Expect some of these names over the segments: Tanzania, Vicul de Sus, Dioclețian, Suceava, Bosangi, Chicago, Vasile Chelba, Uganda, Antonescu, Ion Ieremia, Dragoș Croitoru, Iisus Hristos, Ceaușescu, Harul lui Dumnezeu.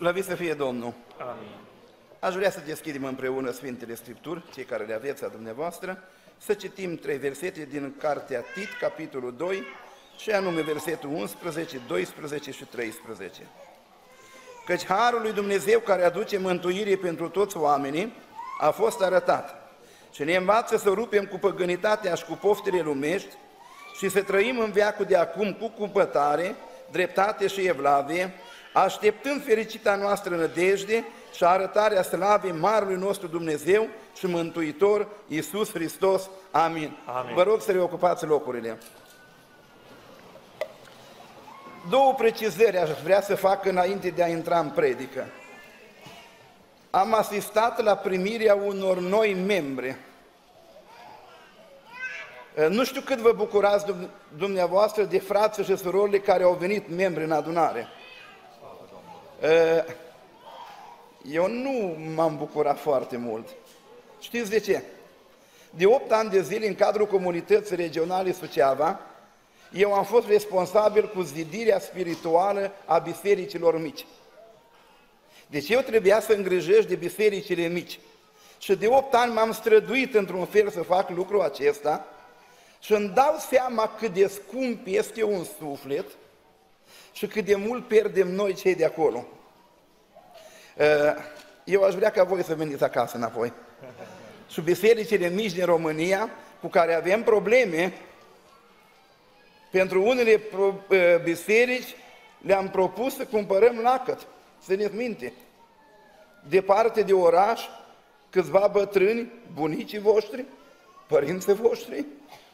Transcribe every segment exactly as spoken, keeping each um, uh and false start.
Slăvit să fie Domnul! Amin! Aș vrea să deschidem împreună Sfintele Scripturi, cei care le aveți a dumneavoastră, să citim trei versete din Cartea Tit, capitolul doi, și anume versetul unsprezece, doisprezece și treisprezece. Căci Harul lui Dumnezeu care aduce mântuire pentru toți oamenii a fost arătat și ne învață să rupem cu păgânitatea și cu poftele lumești și să trăim în veacul de acum cu cumpătare, dreptate și evlavie, așteptând fericita noastră nădejde și arătarea slavei Marelui nostru Dumnezeu și Mântuitor, Iisus Hristos. Amin. Amin. Vă rog să reocupați locurile. Două precizări aș vrea să fac înainte de a intra în predică. Am asistat la primirea unor noi membri. Nu știu cât vă bucurați dumneavoastră de frații și surorile care au venit membri în adunare. Eu nu m-am bucurat foarte mult. Știți de ce? De opt ani de zile, în cadrul comunității regionale Suceava, eu am fost responsabil cu zidirea spirituală a bisericilor mici. Deci eu trebuia să îngrijesc de bisericile mici. Și de opt ani m-am străduit într-un fel să fac lucrul acesta și îmi dau seama cât de scump este un suflet și cât de mult pierdem noi cei de acolo. Eu aș vrea ca voi să veniți acasă înapoi. Și bisericile mici din România, cu care avem probleme, pentru unele biserici le-am propus să cumpărăm lacăt, să ne minte. Departe de oraș, câțiva bătrâni, bunicii voștri, părinții voștri,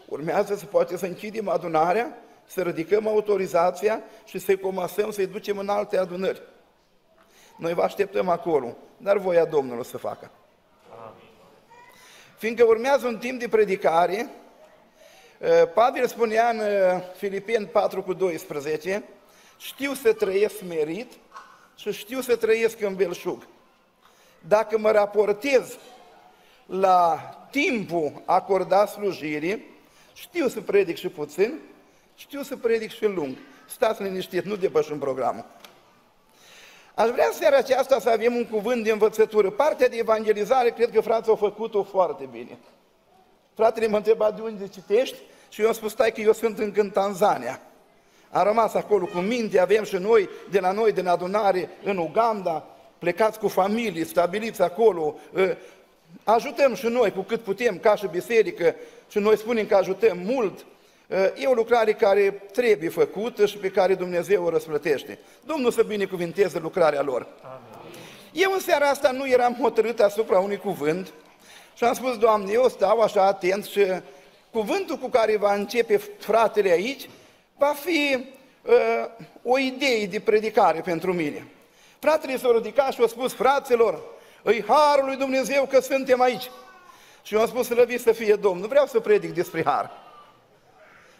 urmează să poate să închidem adunarea, să ridicăm autorizația și să-i comasăm, să-i ducem în alte adunări. Noi vă așteptăm acolo, dar voia Domnului să facă. Amin. Fiindcă urmează un timp de predicare, Pavel spunea în Filipeni patru cu doisprezece, știu să trăiesc merit și știu să trăiesc în belșug. Dacă mă raportez la timpul acordat slujirii, știu să predic și puțin, știu să predic și lung. Stați liniștit, nu depășim programul. Aș vrea seara aceasta să avem un cuvânt de învățătură. Partea de evangelizare, cred că frații au făcut-o foarte bine. Fratele m-a întrebat de unde citești și eu am spus, stai că eu sunt încă în Tanzania. Am rămas acolo cu minte, avem și noi, de la noi, din adunare, în Uganda, plecați cu familii, stabiliți acolo, ajutăm și noi cu cât putem, ca și biserică, și noi spunem că ajutăm mult. E o lucrare care trebuie făcută și pe care Dumnezeu o răsplătește. Domnul să binecuvinteze lucrarea lor. Amin. Eu în seara asta nu eram hotărât asupra unui cuvânt și am spus, Doamne, eu stau așa atent și cuvântul cu care va începe fratele aici va fi uh, o idee de predicare pentru mine. Fratele s-a ridicat și a spus, fraților, îi harul lui Dumnezeu că suntem aici. Și eu am spus, slăvit să fie Domnul, vreau să predic despre har.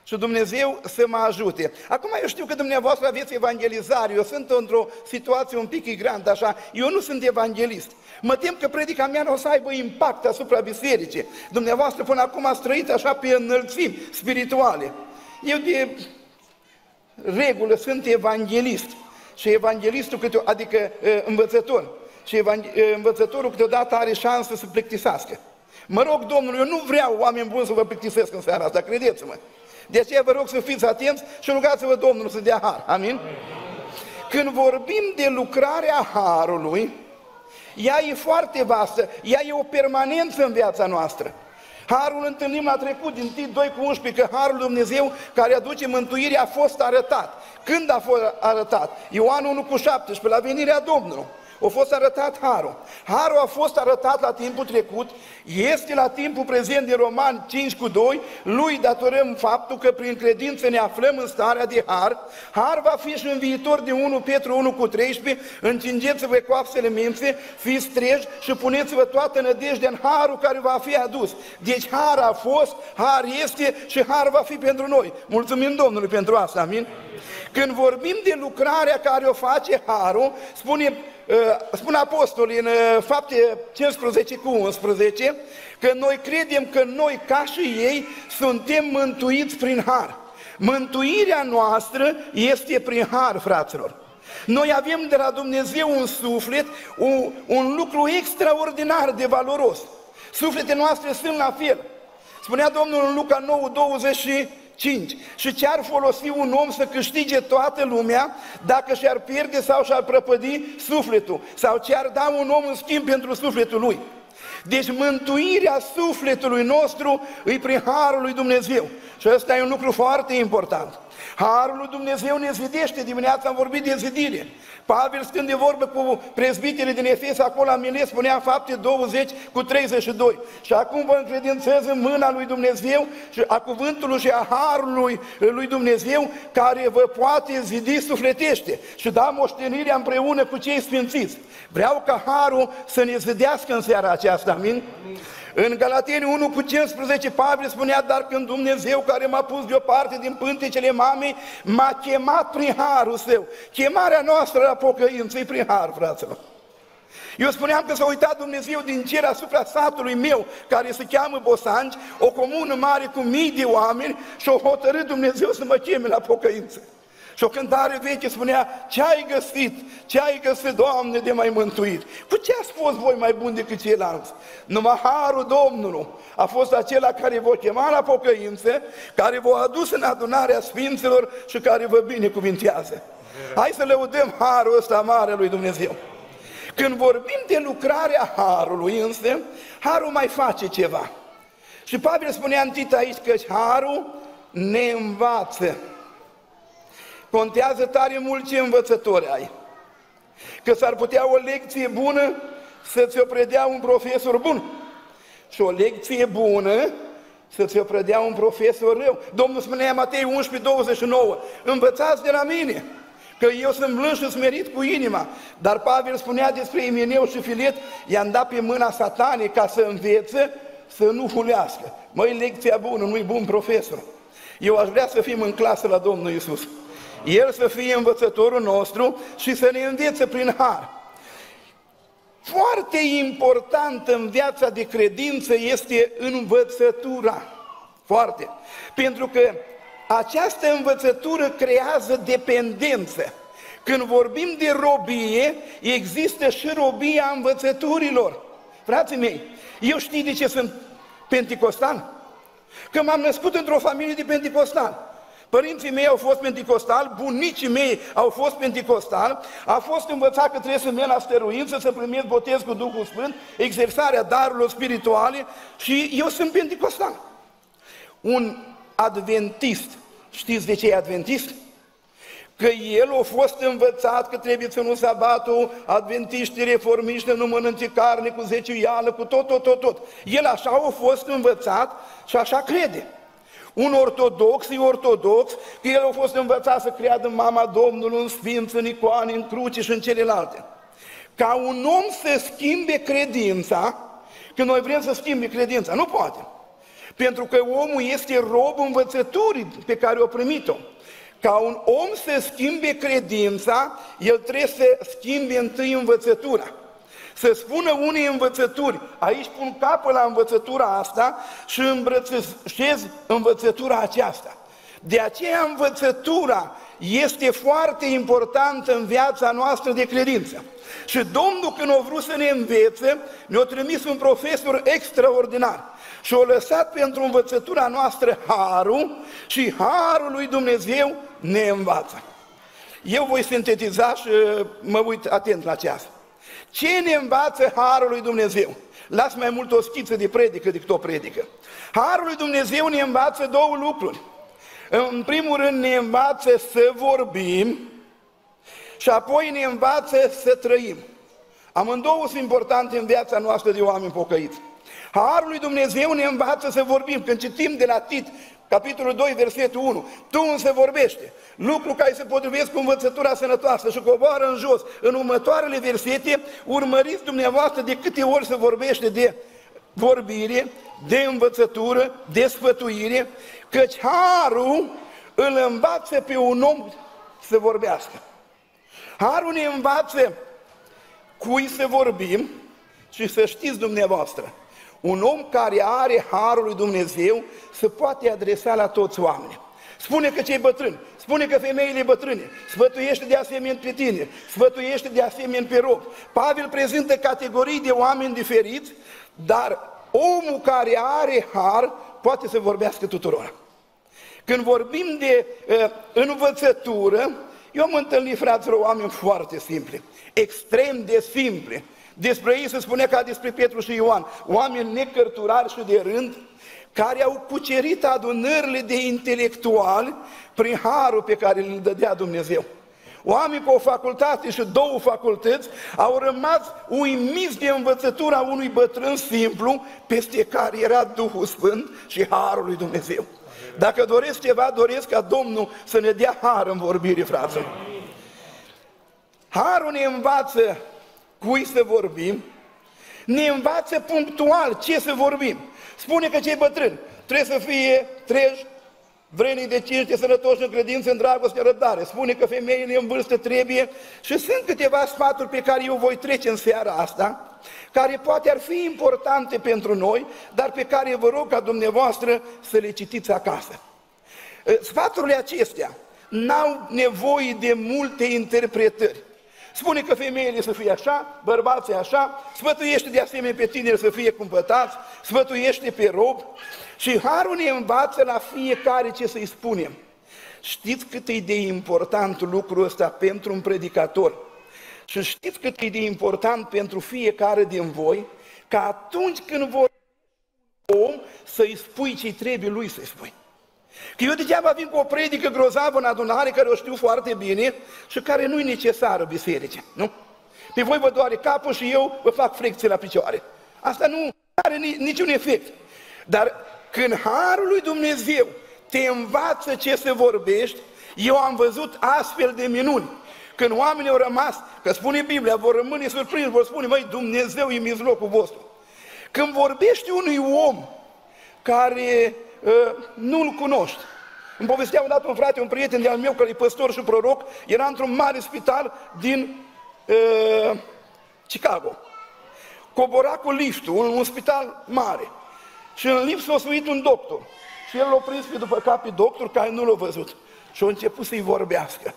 Și Dumnezeu să mă ajute. Acum eu știu că dumneavoastră aveți evangelizare, eu sunt într-o situație un pic igrantă așa, eu nu sunt evanghelist. Mă tem că predica mea nu o să aibă impact asupra bisericii. Dumneavoastră până acum ați trăit așa pe înălțimi spirituale. Eu de regulă sunt evanghelist și evanghelistul, câte, adică învățător, și învățătorul câteodată are șansă să plictisească. Mă rog, Domnul, eu nu vreau oameni buni să vă plictisesc în seara asta, credeți-mă. De aceea vă rog să fiți atenți și rugați-vă Domnul să dea har. Amin? Când vorbim de lucrarea harului, ea e foarte vastă, ea e o permanență în viața noastră. Harul întâlnim la trecut, din Tit doi cu unsprezece, că harul lui Dumnezeu care aduce mântuirea a fost arătat. Când a fost arătat? Ioan unu cu șaptesprezece, la venirea Domnului. A fost arătat harul. Harul a fost arătat la timpul trecut, este la timpul prezent din Romani cinci cu doi, lui datorăm faptul că prin credință ne aflăm în starea de har. Har va fi și în viitor de unu Petru unu cu treisprezece, încingeți-vă coapsele minții, fiți treji și puneți-vă toată nădejdea în harul care va fi adus. Deci har a fost, har este și har va fi pentru noi. Mulțumim Domnului pentru asta, amin? Când vorbim de lucrarea care o face harul, spune... Spun apostolii în Fapte cincisprezece cu unsprezece că noi credem că noi ca și ei suntem mântuiți prin har. Mântuirea noastră este prin har, fraților. Noi avem de la Dumnezeu un suflet, un, un lucru extraordinar de valoros. Sufletele noastre sunt la fel. Spunea Domnul în Luca nouă, douăzeci și cinci. Și ce ar folosi un om să câștige toată lumea dacă și-ar pierde sau și-ar prăpădi sufletul? Sau ce ar da un om în schimb pentru sufletul lui? Deci mântuirea sufletului nostru îi prin Harul lui Dumnezeu. Și ăsta e un lucru foarte important. Harul lui Dumnezeu ne zidește. Dimineața am vorbit de zidire. Pavel, stând de vorbă cu prezbiterii din Efes, acolo la Milet, spunea fapte douăzeci cu treizeci și doi. Și acum vă încredințez în mâna lui Dumnezeu și a cuvântului și a Harului lui Dumnezeu, care vă poate zidi sufletește și da moștenirea împreună cu cei sfințiți. Vreau ca Harul să ne zidească în seara aceasta, amin? Amin. În Galateni unu cu cincisprezece, Pavel spunea: dar când Dumnezeu, care m-a pus deoparte din pântecele mamei, m-a chemat prin Harul Său. Chemarea noastră la pocăință e prin Har, fraților. Eu spuneam că s-a uitat Dumnezeu din cer asupra satului meu, care se cheamă Bosangi, o comună mare cu mii de oameni, și a hotărât Dumnezeu să mă cheme la pocăință. Și o cântare veche spunea: ce ai găsit, ce ai găsit, Doamne, de mai mântuit? Cu ce ați fost voi mai buni decât ceilalți? Numai Harul Domnului a fost acela care v-a chemat la pocăință, care v-a adus în adunarea sfinților și care vă binecuvintează. Hai să lăudăm Harul ăsta mare lui Dumnezeu. Când vorbim de lucrarea Harului însă, Harul mai face ceva. Și Pavel spunea în Tit aici că Harul ne învață. Contează tare mult ce învățători ai. Că s-ar putea o lecție bună să ți-o predea un profesor bun. Și o lecție bună să ți-o predea un profesor rău. Domnul spunea Matei unsprezece, douăzeci și nouă, învățați de la mine, că eu sunt blând și smerit cu inima. Dar Pavel spunea despre Himeneu și Filet: i-am dat pe mâna Satanei ca să învețe să nu hulească. Măi, lecția bună, nu-i bun profesor. Eu aș vrea să fim în clasă la Domnul Iisus. El să fie învățătorul nostru și să ne învețe prin Har. Foarte important în viața de credință este învățătura. Foarte. Pentru că această învățătură creează dependență. Când vorbim de robie, există și robia învățăturilor. Frații mei, eu știu de ce sunt penticostan? Că m-am născut într-o familie de penticostan. Părinții mei au fost penticostali, bunicii mei au fost penticostali, a fost învățat că trebuie să merg la stăruință, să primesc botez cu Duhul Sfânt, exersarea darurilor spirituale, și eu sunt penticostal. Un adventist, știți de ce e adventist? Că el a fost învățat că trebuie să nu sabatul, adventiștii, reformiști, nu mănânce carne, cu zeciuială, cu tot, tot, tot, tot. El așa a fost învățat și așa crede. Un ortodox e ortodox că el a fost învățat să creadă în Mama Domnului, în sfinți, în icoane, în cruci și în celelalte. Ca un om să schimbe credința, că noi vrem să schimbe credința, nu poate. Pentru că omul este rob învățăturii pe care o primit-o. Ca un om să schimbe credința, el trebuie să schimbe întâi învățătura. Să spună unei învățături, aici pun capă la învățătura asta și îmbrățișez învățătura aceasta. De aceea învățătura este foarte importantă în viața noastră de credință. Și Domnul, când a vrut să ne învețe, ne-a trimis un profesor extraordinar și a lăsat pentru învățătura noastră Harul, și Harul lui Dumnezeu ne învață. Eu voi sintetiza și mă uit atent la ceas. Ce ne învață Harul lui Dumnezeu? Las mai mult o schiță de predică decât o predică. Harul lui Dumnezeu ne învață două lucruri. În primul rând ne învață să vorbim și apoi ne învață să trăim. Amândouă sunt importante în viața noastră de oameni pocăiți. Harul lui Dumnezeu ne învață să vorbim. Când citim de la Tit, capitolul doi, versetul unu, tu însă vorbește, lucru care se potrivește cu învățătura sănătoasă, și coboară în jos. În următoarele versete, urmăriți dumneavoastră de câte ori se vorbește de vorbire, de învățătură, de sfătuire, căci Harul îl învață pe un om să vorbească. Harul ne învață cui să vorbim. Și să știți dumneavoastră, un om care are Harul lui Dumnezeu se poate adresa la toți oamenii. Spune că cei bătrâni, spune că femeile bătrâne, sfătuiește de asemenea pe tine, sfătuiește de asemenea pe rob. Pavel prezintă categorii de oameni diferiți, dar omul care are har poate să vorbească tuturor. Când vorbim de uh, învățătură, eu am întâlnit, fraților, oameni foarte simpli, extrem de simpli. Despre ei se spune ca despre Petru și Ioan, oameni necărturari și de rând, care au cucerit adunările de intelectuali prin harul pe care le dădea Dumnezeu. Oameni cu o facultate și două facultăți au rămas uimiți de învățătura unui bătrân simplu, peste care era Duhul Sfânt și harul lui Dumnezeu. Dacă doresc ceva, doresc ca Domnul să ne dea har în vorbire, fraților. Harul ne învață cui să vorbim, ne învață punctual ce să vorbim. Spune că cei bătrâni trebuie să fie treji, vrenii de cinste, sănătoși în credință, în dragoste, în răbdare. Spune că femeile în vârstă trebuie, și sunt câteva sfaturi pe care eu voi trece în seara asta, care poate ar fi importante pentru noi, dar pe care vă rog ca dumneavoastră să le citiți acasă. Sfaturile acestea n-au nevoie de multe interpretări. Spune că femeile să fie așa, bărbații așa, sfătuiește de asemenea pe tineri să fie cumpătați, sfătuiește pe rob, și harul ne învață la fiecare ce să-i spunem. Știți cât e de important lucrul ăsta pentru un predicator și știți cât e de important pentru fiecare din voi, că atunci când vor om să-i spui ce trebuie lui să-i spui. Că eu degeaba vin cu o predică grozavă în adunare, care o știu foarte bine și care nu-i necesară biserice, nu? Pe voi vă doare capul și eu vă fac frecții la picioare. Asta nu are niciun efect. Dar când harul lui Dumnezeu te învață ce să vorbești, eu am văzut astfel de minuni. Când oamenii au rămas, că spune Biblia, vor rămâne surprinși, vor spune, măi, Dumnezeu e mijlocul vostru. Când vorbești unui om care nu-l cunoști. Îmi povestea odată un frate, un prieten de-al meu, care e păstor și proroc, era într-un mare spital din uh, Chicago. Cobora cu liftul, un, un spital mare. Și în lift s-a suit un doctor. Și el l-a prins pe după cap pe doctor, care nu l-a văzut. Și a început să-i vorbească.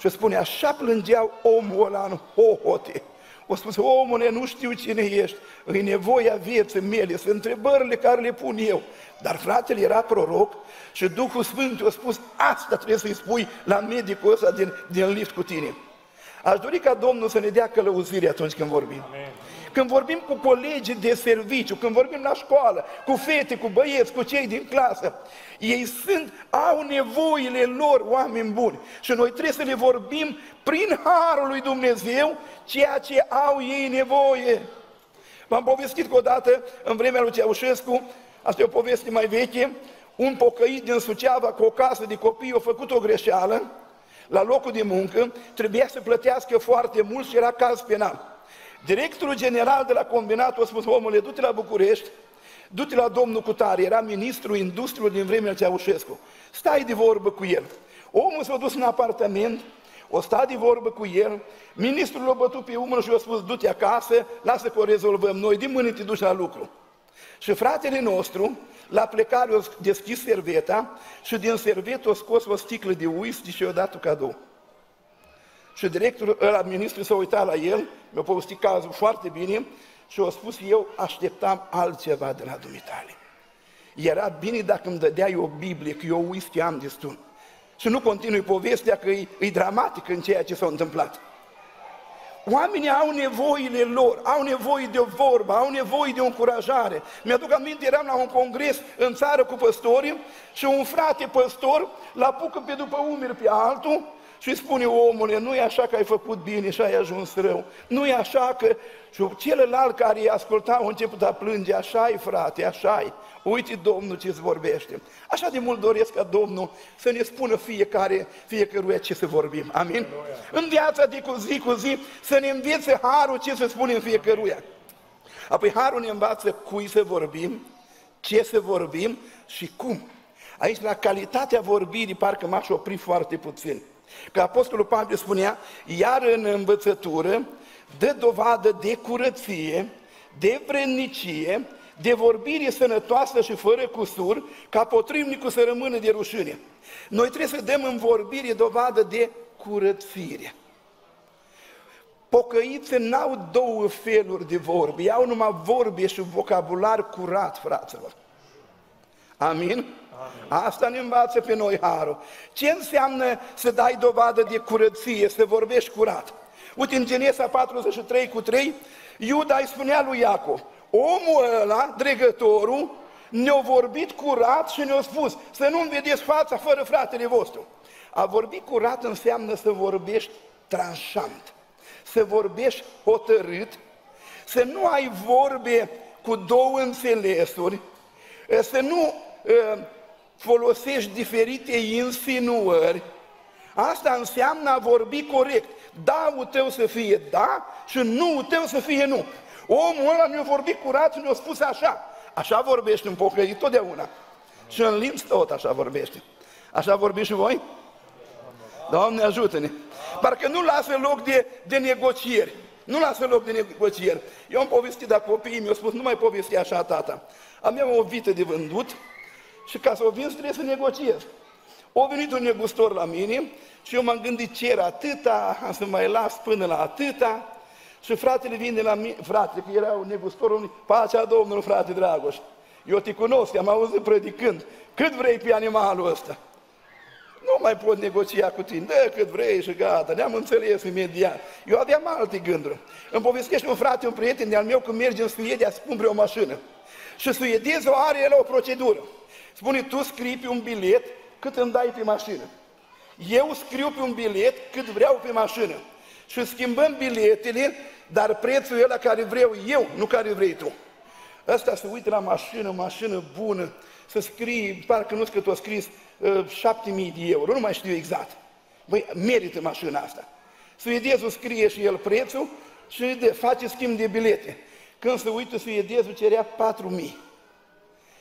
Și spune, așa plângeau omul ăla în hohote. O spus, omule, nu știu cine ești, e nevoia vieții mele, sunt întrebările care le pun eu. Dar fratele era proroc și Duhul Sfânt i-a spus, asta trebuie să-i spui la medicul ăsta din, din lift cu tine. Aș dori ca Domnul să ne dea călăuzire atunci când vorbim. Amen. Când vorbim cu colegii de serviciu, când vorbim la școală, cu fete, cu băieți, cu cei din clasă, ei sunt, au nevoile lor, oameni buni. Și noi trebuie să le vorbim prin harul lui Dumnezeu ceea ce au ei nevoie. V-am povestit că odată, în vremea lui Ceaușescu, asta e o poveste mai veche, un pocăit din Suceava cu o casă de copii a făcut o greșeală la locul de muncă, trebuia să plătească foarte mult și era caz penal. Directorul general de la combinat a spus, omule, du-te la București, du-te la domnul cutare, era ministrul industriei din vremea Ceaușescu, stai de vorbă cu el. Omul s-a dus în apartament, o stat de vorbă cu el, ministrul l-a bătut pe umăr și i-a spus, du-te acasă, lasă că o rezolvăm noi, din mâine te duci la lucru. Și fratele nostru, la plecare, a deschis serveta și din servetă a scos o sticlă de whisky și i-a dat cadou. Și directorul ăla, ministrul, s-a uitat la el, mi-a povestit cazul foarte bine și a spus, eu așteptam altceva de la dumitale. Era bine dacă îmi dădeai o Biblie, că eu whisky am destul. Și nu continui povestea, că e, e dramatică în ceea ce s-a întâmplat. Oamenii au nevoile lor, au nevoie de o vorbă, au nevoie de o încurajare. Mi-aduc aminte, eram la un congres în țară cu păstorii și un frate păstor l-apucă pe după umeri pe altul și spune, omule, nu e așa că ai făcut bine și ai ajuns rău, nu e așa că... Și celălalt care îi asculta a început a plânge, așa-i frate, așa-i, uite Domnul ce-ți vorbește. Așa de mult doresc ca Domnul să ne spună fiecare, fiecăruia ce să vorbim, amin? Aleluia. În viața de cu zi cu zi să ne învețe harul ce să spunem fiecăruia. Apoi harul ne învață cui să vorbim, ce să vorbim și cum. Aici la calitatea vorbirii parcă m-aș opri foarte puțin. Că Apostolul Pavel spunea, iar în învățătură dă dovadă de curăție, de vrednicie, de vorbire sănătoasă și fără cusur, ca potrivnicul să rămână de rușine. Noi trebuie să dăm în vorbire dovadă de curățire. Pocăiții n-au două feluri de vorbe, ei au numai vorbe și vocabular curat, fraților. Amin? Amin? Asta ne învață pe noi harul. Ce înseamnă să dai dovadă de curăție, să vorbești curat? Uite, în Genesa patruzeci și trei cu trei, Iuda îi spunea lui Iacov, omul ăla, dregătorul, ne-a vorbit curat și ne-a spus să nu-mi vedeți fața fără fratele vostru. A vorbi curat înseamnă să vorbești tranșant, să vorbești hotărât, să nu ai vorbe cu două înțelesuri, să nu uh, folosești diferite insinuări. Asta înseamnă a vorbi corect. Da-ul tău să fie da și nu-ul tău să fie nu. Omul ăla ne-a vorbit curat și ne-a spus așa. Așa vorbește în pocăit totdeauna. Și în limbi tot așa vorbește. Așa vorbiți și voi? Doamne ajută-ne! Parcă nu lasă loc de, de negocieri. Nu lasă loc de negocieri. Eu am povestit, dar copiii mi-au spus, nu mai povesti așa, tata. Aveam o vită de vândut și ca să o vinzi trebuie să negociez. A venit un negustor la mine și eu m-am gândit, cer atâta, am să mai las până la atâta. Și fratele vine la mine, frate, că era un negustor, pacea Domnului, frate Dragoș. Eu te cunosc, am auzit predicând, cât vrei pe animalul ăsta? Nu mai pot negocia cu tine, dă cât vrei și gata, ne-am înțeles imediat. Eu aveam alte gânduri. Îmi povestește un frate, un prieten de-al meu, când merge în Suedia, să cumpere o mașină. Și suedezul are el o procedură. Spune, tu scrii pe un bilet cât îmi dai pe mașină. Eu scriu pe un bilet cât vreau pe mașină. Și schimbăm biletele, dar prețul e la care vreau eu, nu care vrei tu. Ăsta se uită la mașină, mașină bună, să scrie, parcă nu știu că tu a scris, șapte mii de euro, nu mai știu exact. Băi, merită mașina asta. Suedezul scrie și el prețul și de, face schimb de bilete. Când se uită, suedezul cerea patru mii.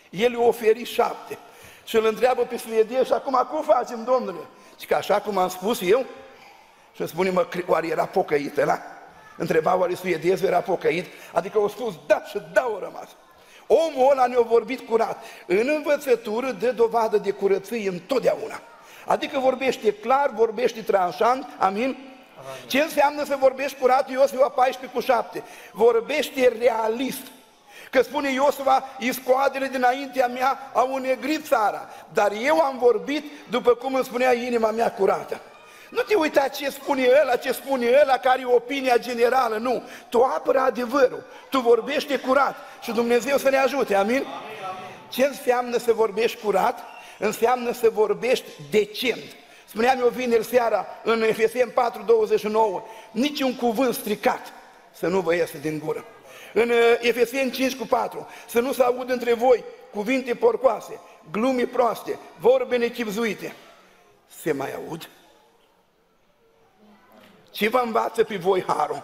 El i-a oferit șapte. Și îl întreabă pe suedez, și acum cum facem, domnule? Și că așa cum am spus eu, și îmi spune, mă, oare era pocăit ăla? Întreba, oare suedezul era pocăit? Adică au spus, da, și da, au rămas. Omul ăla ne-a vorbit curat. În învățătură dă dovadă de curăție întotdeauna. Adică vorbește clar, vorbește tranșant, amin? Amin. Ce înseamnă să vorbești curat? Iosua paisprezece cu șapte. Vorbește realist. Că spune Iosua, iscoadele dinaintea mea au înnegrit țara, dar eu am vorbit după cum îmi spunea inima mea curată. Nu te uita ce spune ăla, ce spune ăla care e opinia generală, nu. Tu apără adevărul, tu vorbești curat și Dumnezeu să ne ajute, amin? Amin, amin. Ce înseamnă să vorbești curat? Înseamnă să vorbești decent. Spuneam eu vineri seara în Efeseni patru douăzeci și nouă, niciun cuvânt stricat să nu vă iasă din gură. În Efeseni cinci cu patru, să nu se audă între voi cuvinte porcoase, glume proaste, vorbe nechibzuite. Se mai aud? Ce vă învață pe voi harul?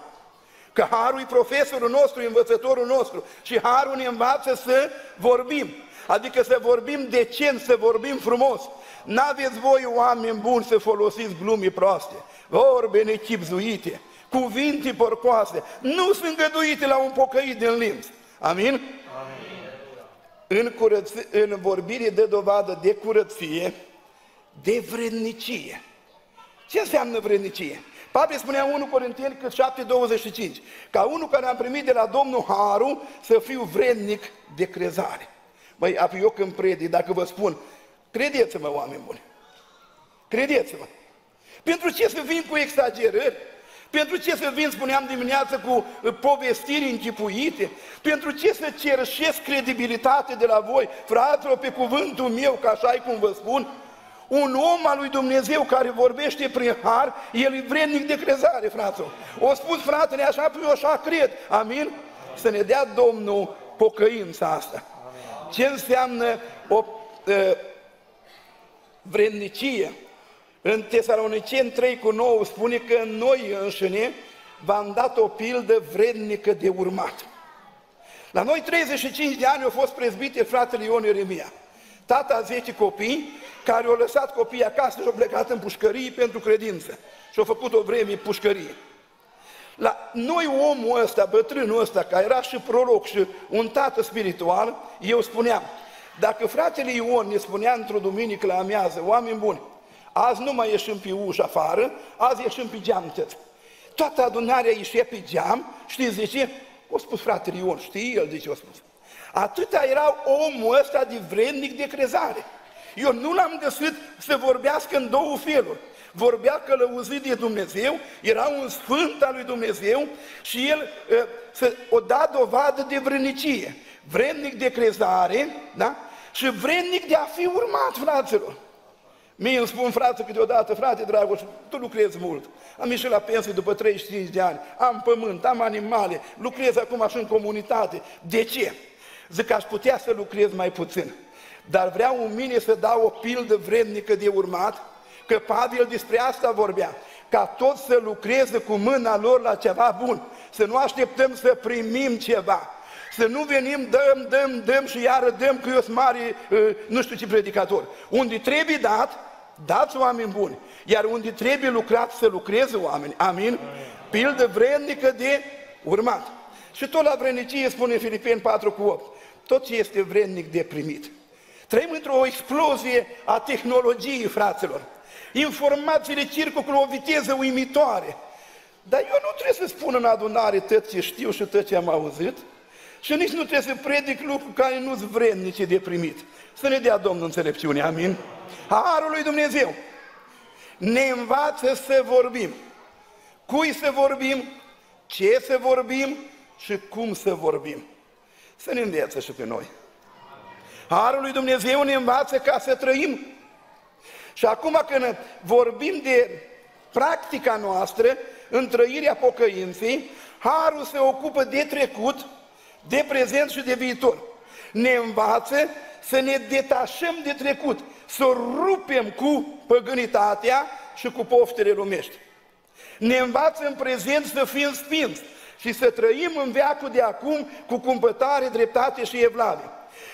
Că harul e profesorul nostru, învățătorul nostru și harul ne învață să vorbim. Adică să vorbim decent, să vorbim frumos. N-aveți voi, oameni buni, să folosiți glume proaste, vorbe nechibzuite, cuvinte porcoase. Nu sunt îngăduite la un pocăit din limbi. Amin? Amin. În, curăț- în vorbire dă dovadă de curăție, de vrednicie. Ce înseamnă vrednicie? Pavel spunea unu Corinteni șapte douăzeci și cinci, ca unul care am primit de la Domnul harul să fiu vrednic de crezare. Băi, eu când predic, dacă vă spun, credeți-mă, oameni buni, credeți-mă. Pentru ce să vin cu exagerări? Pentru ce să vin, spuneam dimineață, cu povestiri închipuite? Pentru ce să cerșesc credibilitate de la voi, fraților, pe cuvântul meu, că așa e cum vă spun? Un om al lui Dumnezeu care vorbește prin har, el e vrednic de crezare, frate. O spus, fratele, așa, păi eu așa cred. Amin? Amin? Să ne dea Domnul pocăința asta. Amin. Ce înseamnă o e, vrednicie? În Tesaloniceni trei cu nouă spune că în noi înșine v-am dat o pildă vrednică de urmat. La noi treizeci și cinci de ani au fost prezbiter fratele Ion Ieremia. Tata zece copii, care au lăsat copiii acasă și au plecat în pușcării pentru credință. Și au făcut o vreme pușcărie. La noi omul ăsta, bătrânul ăsta, care era și proroc și un tată spiritual, eu spuneam, dacă fratele Ion ne spunea într-o duminică la amiază, oameni buni, azi nu mai ieșim pe ușa afară, azi ieșim pe geam tău. Toată adunarea ieșea pe geam, știți de ce? O spus fratele Ion, știi el de ce o spus. Atâta era omul ăsta de vrednic de crezare. Eu nu l-am găsit să vorbească în două feluri. Vorbea călăuzit de Dumnezeu, era un sfânt al lui Dumnezeu și el se, o da dovadă de vrednicie, vrednic de crezare, da? Și vrednic de a fi urmat, fraților. Mie îmi spun frații câteodată, frate Dragoș, tu lucrezi mult, am ieșit la pensie după treizeci și cinci de ani, am pământ, am animale, lucrez acum și în comunitate. De ce? Zic, aș putea să lucrez mai puțin, dar vreau în mine să dau o pildă vrednică de urmat, că Pavel despre asta vorbea, ca toți să lucreze cu mâna lor la ceva bun, să nu așteptăm să primim ceva, să nu venim, dăm, dăm, dăm și iară dăm, că eu sunt mare, nu știu ce predicator. Unde trebuie dat, dați oameni buni, iar unde trebuie lucrat, să lucreze oameni. Amin? Pildă vrednică de urmat. Și tot la vrednicie spune Filipeni patru cu opt, tot ce este vrednic de primit. Trăim într-o explozie a tehnologiei, fraților. Informațiile circulă cu o viteză uimitoare. Dar eu nu trebuie să spun în adunare tot ce știu și tot ce am auzit și nici nu trebuie să predic lucruri care nu-s vrednice de primit. Să ne dea Domnul înțelepciune, amin? Harul lui Dumnezeu ne învață să vorbim. Cui să vorbim, ce să vorbim și cum să vorbim. Să ne învețe și pe noi. Harul lui Dumnezeu ne învață ca să trăim. Și acum când vorbim de practica noastră, în trăirea pocăinței, Harul se ocupă de trecut, de prezent și de viitor. Ne învață să ne detașăm de trecut, să o rupem cu păgânitatea și cu poftele lumești. Ne învață în prezent să fim sfinți și să trăim în veacul de acum cu cumpătare, dreptate și evlavie.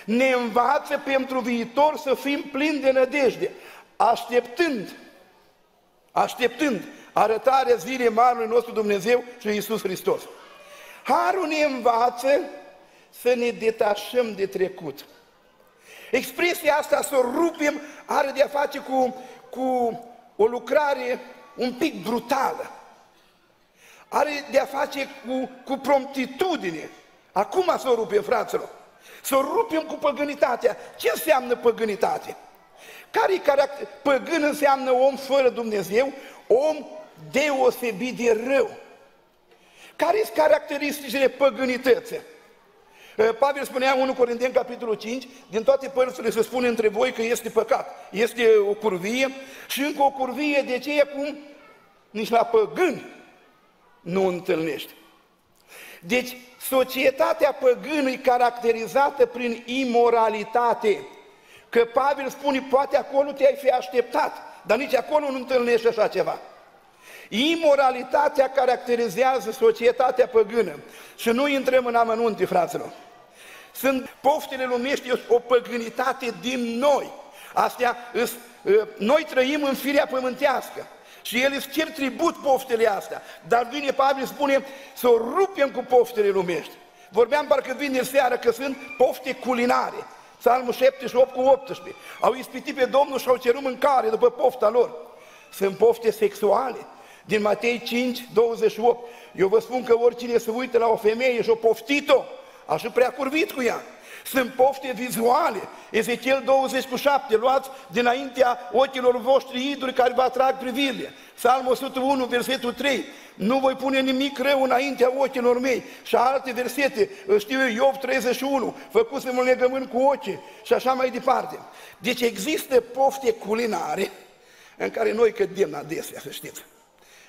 Ne învață pentru viitor să fim plini de nădejde, așteptând, așteptând arătarea zilei Marelui nostru Dumnezeu și Iisus Hristos. Harul ne învață să ne detașăm de trecut. Expresia asta, să o rupem, are de a face cu, cu o lucrare un pic brutală. Are de a face cu, cu promptitudine. Acum să o rupem, fraților. Să o rupem cu păgânitatea. Ce înseamnă păgânitate? Care-i caracter? Păgân înseamnă om fără Dumnezeu, om deosebit de rău. Care sunt caracteristicile păgânității? Pavel spunea în întâi Corinteni, capitolul cinci, din toate părțile se spune între voi că este păcat, este o curvie și încă o curvie, de ce e cum nici la păgân nu întâlnești. Deci, societatea păgână e caracterizată prin imoralitate. Că Pavel spune, poate acolo te-ai fi așteptat, dar nici acolo nu întâlnești așa ceva. Imoralitatea caracterizează societatea păgână. Și nu intrăm în amănunte, fraților. Sunt poftele lumești, o păgânitate din noi. Astea, noi trăim în firea pământească și ele îți cer tribut poftele astea. Dar vine Pavel spune să o rupem cu poftele lumești. Vorbeam parcă vine seara că sunt pofte culinare. Psalmul șaptezeci și opt cu optsprezece. Au ispitit pe Domnul și au cerut mâncare după pofta lor. Sunt pofte sexuale. Din Matei cinci, douăzeci și opt. Eu vă spun că oricine se uită la o femeie și o poftit-o, a și prea curvit cu ea. Sunt pofte vizuale. Ezechiel douăzeci cu șapte. Luați dinaintea ochilor voștri idoli care vă atrag privirile. Psalmul o sută unu, versetul trei. Nu voi pune nimic rău înaintea ochilor mei. Și alte versete, știu eu, Iov treizeci și unu, făcusem un legământ cu ochii și așa mai departe. Deci există pofte culinare în care noi cădem adesea, să știți.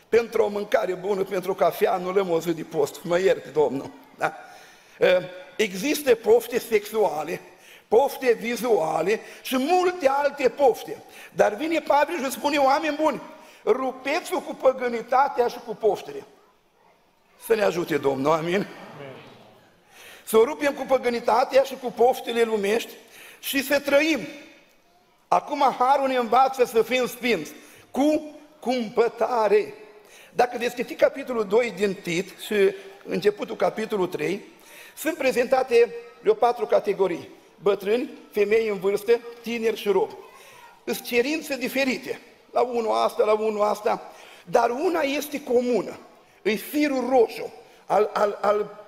Pentru o mâncare bună, pentru cafea, anulăm o zi de post. Mă ierte, Domnul. Da? Există pofte sexuale, pofte vizuale și multe alte pofte. Dar vine Pavel și spune, oameni buni, rupeți-o cu păgânitatea și cu poftele. Să ne ajute Domnul, amin? Amin. Să o rupem cu păgânitatea și cu poftele lumești și să trăim. Acum Harul ne învață să fim sfinți cu cumpătare, Dacă veți citi capitolul doi din Tit și începutul capitolul trei, sunt prezentate vreo patru categorii: bătrâni, femei în vârstă, tineri și robi. Sunt cerințe diferite, la unul asta, la unul asta, dar una este comună, e firul roșu al, al, al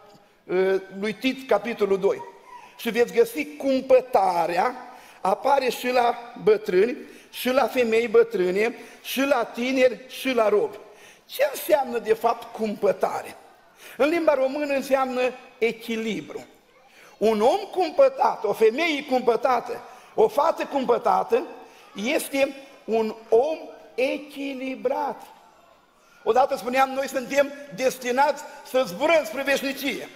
lui Tit, capitolul doi. Și veți găsi cumpătarea, apare și la bătrâni, și la femei bătrâne, și la tineri, și la robi. Ce înseamnă de fapt cumpătare? În limba română înseamnă echilibru. Un om cumpătat, o femeie cumpătată, o fată cumpătată, este un om echilibrat. Odată spuneam, noi suntem destinați să zburăm spre veșnicie.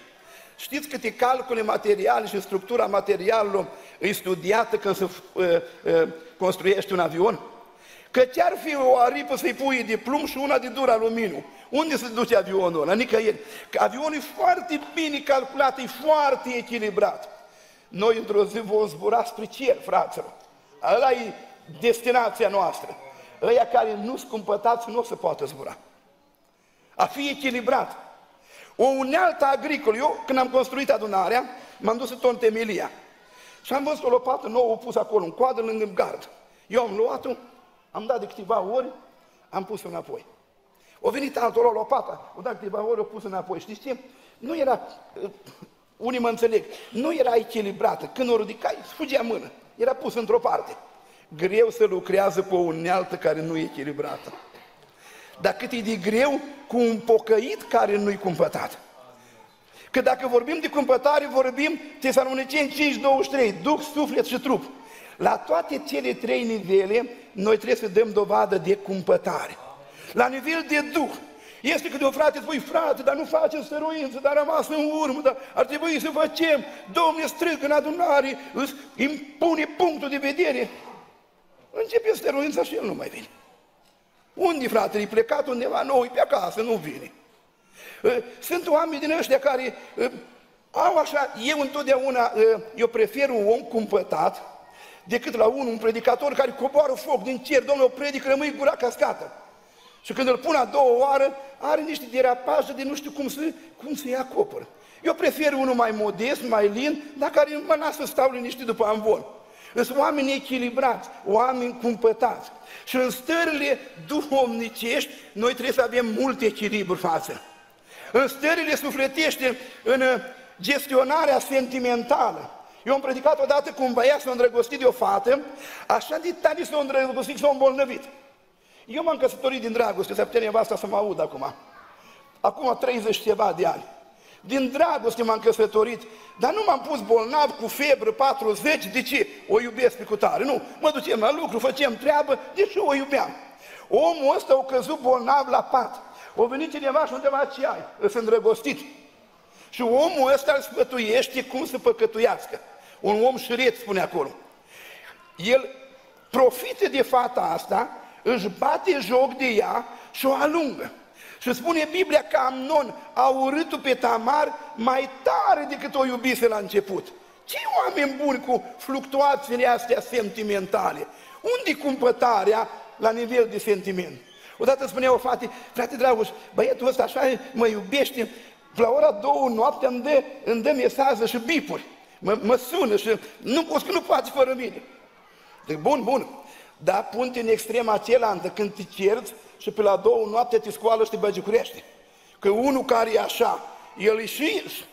Știți câte calcule materiale și structura materialului e studiată când se uh, uh, construiește un avion? Că ce-ar fi o aripă să-i pui de plumb și una de dur aluminiu? Unde se duce avionul? La nicăieri. Că avionul e foarte bine calculat, e foarte echilibrat. Noi într-o zi vom zbura spre cer, fraților. Ăla e destinația noastră. Ăia care nu sunt cumpătați nu o să poată zbura. A fi echilibrat. O unealtă agricolă. Eu, când am construit adunarea, m-am dus să torn temelia. Și am văzut o lopată nouă pusă acolo, în coadă, lângă gard. Eu am luat-o, am dat de câteva ori, am pus-o înapoi. O venit altora lopata, o dat de câteva ori, o pus înapoi. Știți ce? Nu era, unii mă înțeleg, nu era echilibrată. Când o ridicai, fugea mână. Era pusă într-o parte. Greu să lucrează pe o unealtă care nu e echilibrată. Dar cât e de greu cu un pocăit care nu-i cumpătat. Că dacă vorbim de cumpătare, vorbim Tesaloniceni cinci, douăzeci și trei, duh, suflet și trup. La toate cele trei nivele, noi trebuie să dăm dovadă de cumpătare. La nivel de duh, este că de un frate spui, frate, dar nu facem stăruință, dar am rămas în urmă, dar ar trebui să facem, Domne strigă în adunare, îți impune punctul de vedere. Începe stăruința și el nu mai vine. Unde, frate, e plecat undeva? Nu, e pe acasă, nu vine. Sunt oameni din ăștia care au așa, eu întotdeauna, eu prefer un om cumpătat decât la unul, un predicator care coboară foc din cer, Domnule, o predică, rămâi gura cascată. Și când îl pun a doua oară, are niște derapaje de nu știu cum să, cum să-i acopăr. Eu prefer unul mai modest, mai lin, dar care mă lasă să stau liniștit după amvon. Sunt oameni echilibrați, oameni cumpătați. Și în stările duhovnicești, noi trebuie să avem mult echilibru față. În stările sufletește, în gestionarea sentimentală. Eu am predicat odată cu un băiat, s-a îndrăgostit de o fată, așa de tare s-a îndrăgostit, s-a îmbolnăvit. Eu m-am căsătorit din dragoste, s-ar putea nevasta să mă aud acum. Acum treizeci ceva de ani. Din dragoste m-am căsătorit, dar nu m-am pus bolnav cu febră patruzeci, de ce? O iubesc pe cutare. Nu, mă ducem la lucru, facem treabă, deși o iubeam. Omul ăsta a căzut bolnav la pat. O venit cineva și undeva ce ai, îți îndrăgostit. Și omul ăsta îl sfătuiește cum să păcătuiască. Un om șiret, spune acolo. El profită de fata asta, își bate joc de ea și o alungă. Și spune Biblia că Amnon a urât-o pe Tamar mai tare decât o iubise la început. Ce oameni buni cu fluctuațiile astea sentimentale? Unde-i cumpătarea la nivel de sentiment? Odată spunea o fată, frate Dragoș, băietul ăsta așa mă iubește, la ora două noaptea îmi dă, îmi dă mesază și bipuri, mă, mă sună și nu, o, nu poate fără mine. Zic, bun, bun, dar pun-te în extrema acelantă când te cerți și pe la două noaptea te scoală și te băgicurește. Că unul care e așa, el e și ești.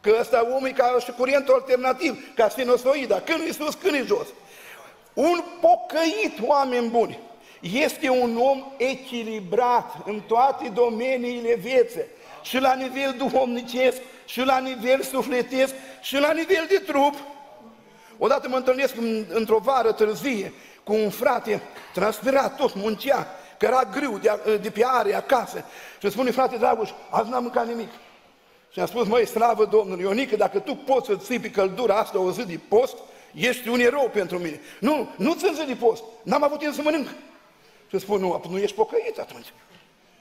Că ăsta omul e ca și curentul alternativ, ca sinusoida, când e sus, când e jos. Un pocăit, oameni buni, este un om echilibrat în toate domeniile vieții, și la nivel duhovnicesc, și la nivel sufletesc, și la nivel de trup. Odată mă întâlnesc într-o vară târzie cu un frate transpirat, tot muncea, că era grâu de, de pe are acasă, și spune, frate Dragoș, azi n-am mâncat nimic. Și am spus, măi, slavă Domnului, Ionică, dacă tu poți să-ți ții pe căldura asta o zi de post, ești un erou pentru mine. Nu, nu-ți în zi de post, n-am avut timp să mănânc. Și spun, nu, nu ești pocăit atunci.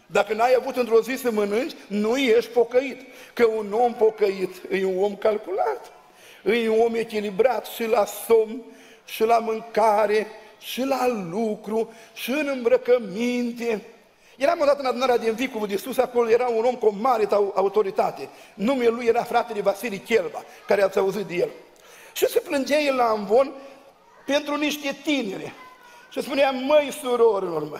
Dacă n-ai avut într-o zi să mănânci, nu ești pocăit. Că un om pocăit e un om calculat, e un om echilibrat și la somn, și la mâncare, și la lucru, și în îmbrăcăminte. Eram odată în adunarea din Vicul de Sus, acolo era un om cu o mare autoritate. Numele lui era fratele Vasile Chelba, care ați auzit de el. Și se plângea el la amvon pentru niște tineri. Și spunea, măi surorilor, mă,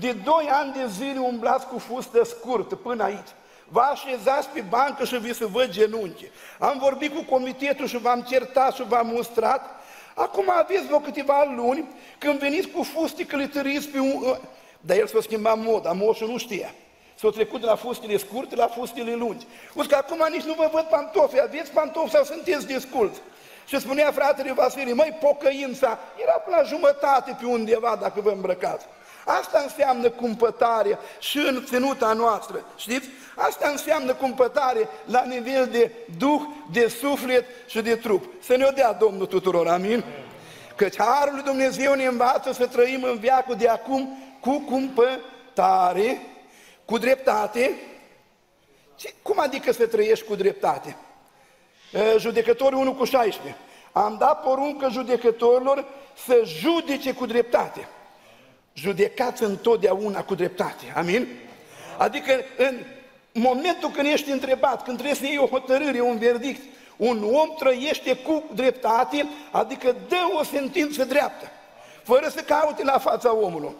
de doi ani de zile umblați cu fustă scurtă până aici. Vă așezați pe bancă și vi se văd genunchi. Am vorbit cu comitetul și v-am certat și v-am mustrat. Acum aveți vă câteva luni când veniți cu fuste că le tăriți pe un... Dar el s-a schimbat moda, moșul nu știa. S-a trecut de la fustele scurte la fustele lungi. Uite că acum nici nu vă văd pantofi, aveți pantofi sau sunteți desculți? Și spunea fratele Vasile, măi, pocăința era până la jumătate pe undeva dacă vă îmbrăcați. Asta înseamnă cumpătare și în ținuta noastră, știți? Asta înseamnă cumpătare la nivel de duh, de suflet și de trup. Să ne-o dea Domnul tuturor, amin? Căci Harul lui Dumnezeu ne învață să trăim în veacul de acum cu cumpătare, cu dreptate. Ce? Cum adică să trăiești cu dreptate? Judecătorii unu cu șaisprezece. Am dat poruncă judecătorilor să judece cu dreptate. Judecați întotdeauna cu dreptate, amin? Adică în momentul când ești întrebat, când trebuie să iei o hotărâre, un verdict, un om trăiește cu dreptate, adică dă o sentință dreaptă, fără să caute la fața omului.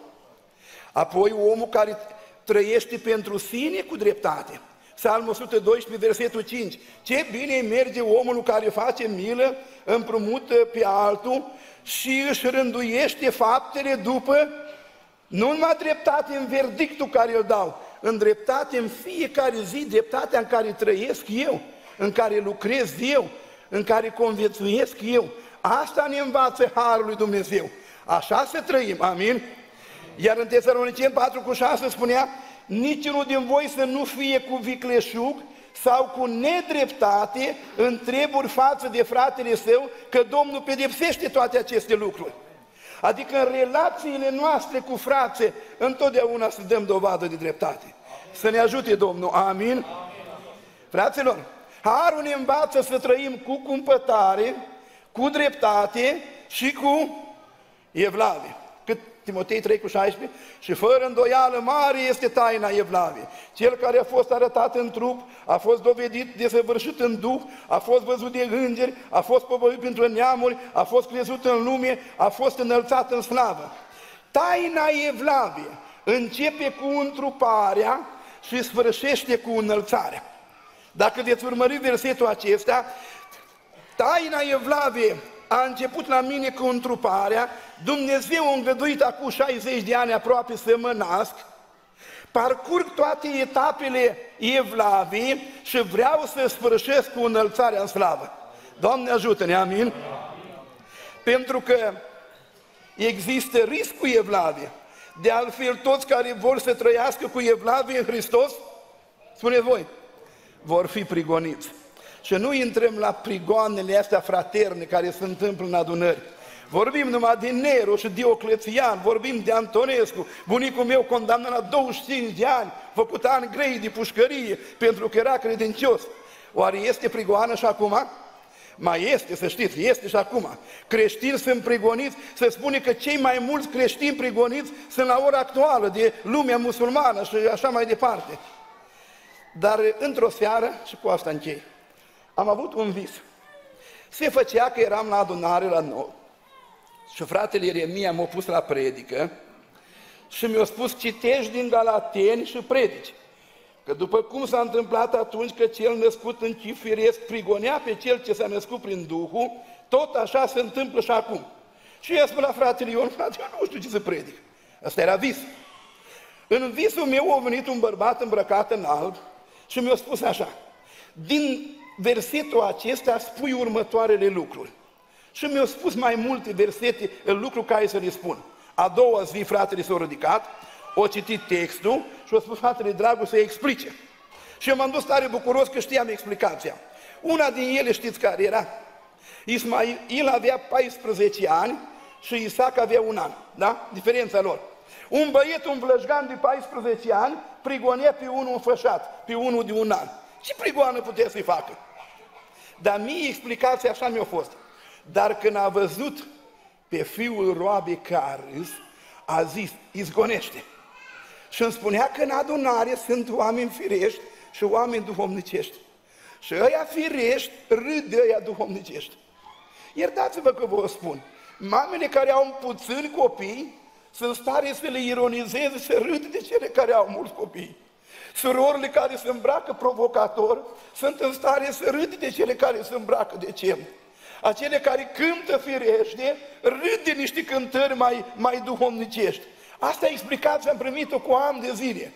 Apoi omul care trăiește pentru sine cu dreptate. Psalmul o sută doisprezece, versetul cinci. Ce bine merge omul care face milă, împrumută pe altul și își rânduiește faptele după, nu numai dreptate în verdictul care îl dau, în dreptate în fiecare zi, dreptatea în care trăiesc eu, în care lucrez eu, în care conviețuiesc eu. Asta ne învață Harul lui Dumnezeu. Așa să trăim, amin? Iar în Tesaloniceni patru cu șase spunea, niciunul din voi să nu fie cu vicleșug sau cu nedreptate în treburi față de fratele său, că Domnul pedepsește toate aceste lucruri. Adică în relațiile noastre cu frații, întotdeauna să dăm dovadă de dreptate. Amin. Să ne ajute Domnul, amin? Amin. Fraților, Harul ne învață să trăim cu cumpătare, cu dreptate și cu evlavie. Timotei trei cu șaisprezece, și fără îndoială mare este taina evlavie. Cel care a fost arătat în trup, a fost dovedit desăvârșit în duh, a fost văzut de îngeri, a fost povăit printre neamuri, a fost crezut în lume, a fost înălțat în slavă. Taina evlavie începe cu întruparea și sfârșește cu înălțarea. Dacă veți urmări versetul acesta, taina evlavie a început la mine cu întruparea, Dumnezeu a îngăduit acum șaizeci de ani aproape să mă nasc, parcurg toate etapele evlavii și vreau să sfârșesc cu înălțarea în slavă. Doamne ajută-ne, amin? Amin? Pentru că există riscul evlavii, de altfel toți care vor să trăiască cu evlavii în Hristos, spuneți voi, vor fi prigoniți. Și nu intrăm la prigoanele astea fraterne care se întâmplă în adunări. Vorbim numai de Nero și Dioclețian, vorbim de Antonescu. Bunicul meu condamnat la douăzeci și cinci de ani, făcut ani grei de pușcărie, pentru că era credincios. Oare este prigoană și acum? Mai este, să știți, este și acum. Creștini sunt prigoniți, se spune că cei mai mulți creștini prigoniți sunt la ora actuală, de lumea musulmană și așa mai departe. Dar într-o seară, și cu asta închei, am avut un vis. Se făcea că eram la adunare la nou și fratele Ieremia m-a pus la predică și mi-a spus, citești din Galateni și predici. Că după cum s-a întâmplat atunci că cel născut în chip firesc prigonea pe cel ce s-a născut prin Duhul, tot așa se întâmplă și acum. Și eu spun la fratele Ion, frate, eu nu știu ce să predic. Asta era vis. În visul meu a venit un bărbat îmbrăcat în alb și mi-a spus așa, din versetul acesta spui următoarele lucruri. Și mi-au spus mai multe versete, lucruri care să le spun. A doua zi fratele s-a ridicat, a citit textul și a spus fratele Dragoș să explice. Și eu m-am dus tare bucuros că știam explicația. Una din ele știți care era? Ismail avea paisprezece ani și Isaac avea un an, da? Diferența lor. Un băiet, un vlăjgan de paisprezece ani prigonea pe unul înfășat, pe unul de un an. Ce prigoană putea să-i facă? Dar mie explicația așa mi-a fost. Dar când a văzut pe fiul roabe care a zis, izgonește. Și îmi spunea că în adunare sunt oameni firești și oameni duhovnicești. Și ăia firești râd de ăia duhovnicești. Iertați-vă că vă spun, mamele care au puțini copii sunt stare să le ironizeze, să râd de cele care au mulți copii. Surorile care se îmbracă provocator sunt în stare să râd de cele care se îmbracă decent. Acele care cântă firește râd de niște cântări mai, mai duhovnicești. Asta explicația am primit-o cu ani de zile.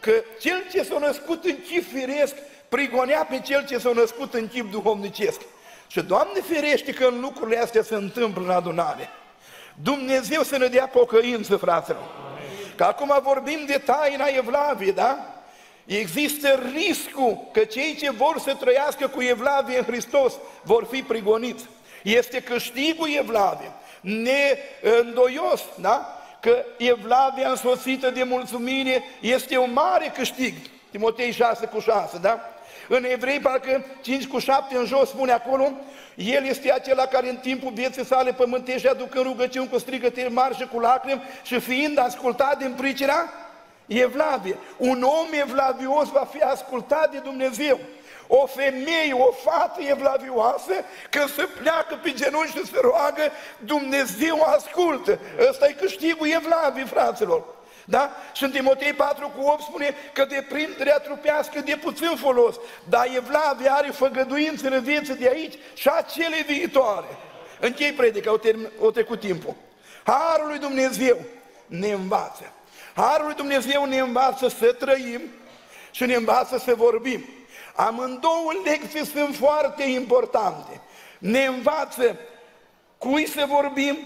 Că cel ce s-a născut în chip firesc prigonea pe cel ce s-a născut în chip duhovnicesc. Și Doamne ferește că în lucrurile astea se întâmplă în adunare. Dumnezeu să ne dea pocăință, fraților. Că acum vorbim de taina evlaviei, da? Există riscul că cei ce vor să trăiască cu evlavie în Hristos vor fi prigoniți. Este câștigul evlaviei, neîndoios, da? Că evlavia însoțită de mulțumire este un mare câștig. Timotei șase cu șase, da? În Evrei, parcă cinci cu șapte în jos spune acolo, El este acela care în timpul vieții sale pământești aducă rugăciuni cu strigăte mari și cu lacrimi și fiind ascultat din pricina evlavie. Un om evlavios va fi ascultat de Dumnezeu. O femeie, o fată evlavioasă, când se pleacă pe genunchi și se roagă, Dumnezeu ascultă. Ăsta-i câștigul evlaviei, fraților. Da? Și în Timotei patru cu opt spune că de prinderea trupească de puțin folos, dar evlavia are făgăduințele vieții de aici și a cele viitoare. Închei predica, o trecut timpul. Harul lui Dumnezeu ne învață. Harul lui Dumnezeu ne învață să trăim și ne învață să vorbim. Amândouă lecții sunt foarte importante. Ne învață cui să vorbim,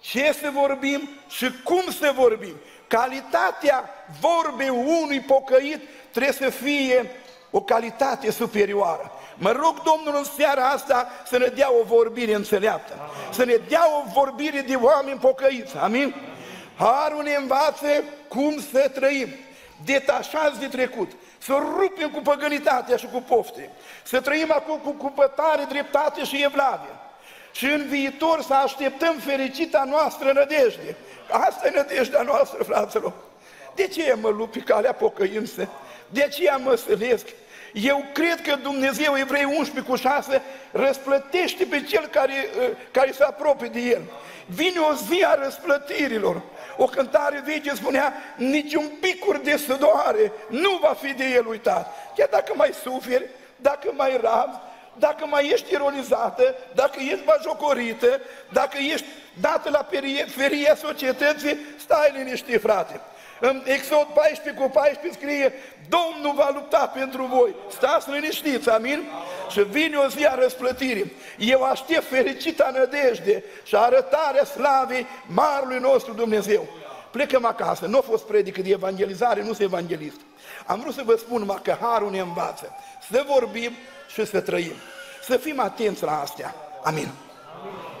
ce să vorbim și cum să vorbim. Calitatea vorbei unui pocăit trebuie să fie o calitate superioară. Mă rog, Domnul, în seara asta să ne dea o vorbire înțeleaptă. Să ne dea o vorbire de oameni pocăiți. Amin? Harul ne învață cum să trăim. Detașați de trecut, să rupem cu păgânitatea și cu pofte, să trăim acum cu cumpătare, dreptate și evlavie și în viitor să așteptăm fericita noastră nădejde. Asta e nădejdea noastră, fraților. De ce mă lupt pe calea pocăință? De ce mă sălesc? Eu cred că Dumnezeu, Evrei unsprezece cu șase, răsplătește pe cel care, care se apropie de El. Vine o zi a răsplătirilor. O cântare veche spunea, niciun picur de sudoare nu va fi de El uitat. Chiar dacă mai suferi, dacă mai rabzi, dacă mai ești ironizată, dacă ești bajocorită, dacă ești dată la periferia societății, stai liniștit, frate. În Exod paisprezece cu paisprezece scrie, Domnul va lupta pentru voi. Stați liniștiți, amin? Și vine o zi a răsplătirii. Eu aștept fericita nădejde și arătarea slavei marelui nostru Dumnezeu. Plecăm acasă, nu a fost predică de evangelizare, nu sunt evanghelist. Am vrut să vă spun numai că harul ne învață să vorbim și să trăim. Să fim atenți la astea. Amin. Amin.